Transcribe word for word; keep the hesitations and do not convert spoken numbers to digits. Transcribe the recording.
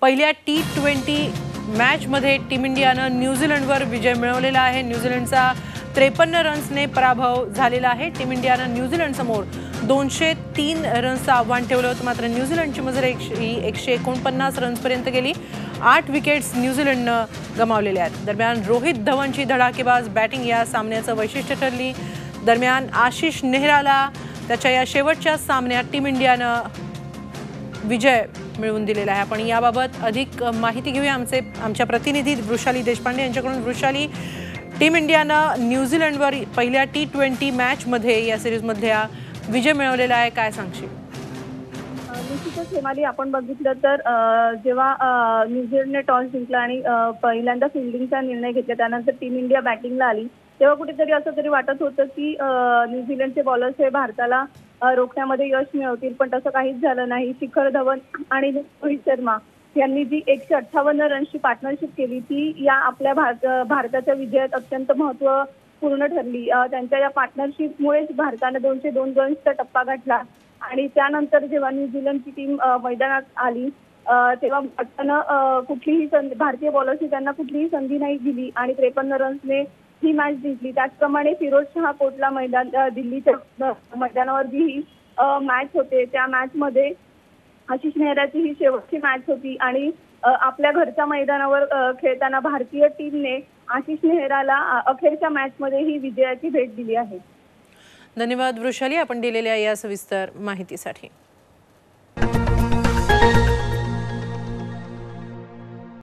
पहिल्या T twenty मॅचमध्ये team इंडियानं न्यूझीलंडवर विजय मिळवलेला आहे। न्यूझीलंडचा त्रेपन्न रन्सने पराभव झालेला आहे। टीम इंडियानं न्यूझीलंडसमोर दोनशे तीन रन्सचं आव्हान ठेवलं होतं, मात्र न्यूझीलंडची मजल ही एकशे एकोणपन्नास रन्सपर्यंत गेली। आठ विकेट्स न्यूझीलंडनं गमावलेल्या आहेत। दरम्यान रोहित धवनची धडाकेबाज बॅटिंग या सामन्याचं वैशिष्ट्य ठरली। दरम्यान आशिष नेहराला त्याच्या या शेवटच्या सामन्यात टीम इंडियानं विजय मिळवून दिलेला आहे। आपण याबाबत अधिक माहिती घेऊया आमचे आमच्या प्रतिनिधी वृषाली देशपांडे यांच्याकडून। वृषाली, टीम इंडियानं न्यूझीलंडवर पहिल्या टी ट्वेंटी मॅचमध्ये या सिरीजमधल्या विजय मिळवलेला आहे, काय सांगशील? निश्चितच हेमाली, आपण बघितलं तर जेव्हा न्यूझीलंडने टॉस जिंकला आणि पहिल्यांदा फिल्डिंगचा निर्णय घेतला, त्यानंतर टीम इंडिया बॅटिंगला आली, तेव्हा कुठेतरी असं तरी वाटत होतं की न्यूझीलंडचे बॉलर्स हे भारताला रोखण्यामध्ये यश मिळवतील, पण तसं काहीच झालं नाही। शिखर धवन आणि रोहित शर्मा यांनी जी एकशे अठ्ठावन्न रन्सची पार्टनरशिप केली ती या आपल्या भारत भारताच्या विजयात अत्यंत महत्वपूर्ण ठरली। त्यांच्या या पार्टनरशिपमुळेच भारतानं दोनशे दोन रन्सचा टप्पा गाठला आणि त्यानंतर जेव्हा न्यूझीलंडची टीम मैदानात आली तेव्हा भारतानं कुठलीही संधी भारतीय बॉलर्सनी त्यांना कुठलीही संधी नाही दिली आणि त्रेपन्न रन्सने ही मॅच जिंकली। त्याचप्रमाणे फिरोज शाह कोटला मैदान दिल्लीच्या मैदानावर जी ही मॅच होते त्या मॅचमध्ये आशिष नेहराची ही शेवटची मॅच होती आणि आपल्या घरच्या मैदानावर खेळताना भारतीय टीमने आशिष नेहराला अखेरच्या मॅचमध्ये ही विजयाची भेट दिली आहे। धन्यवाद वृषाली, आपण दिलेल्या या सविस्तर माहितीसाठी।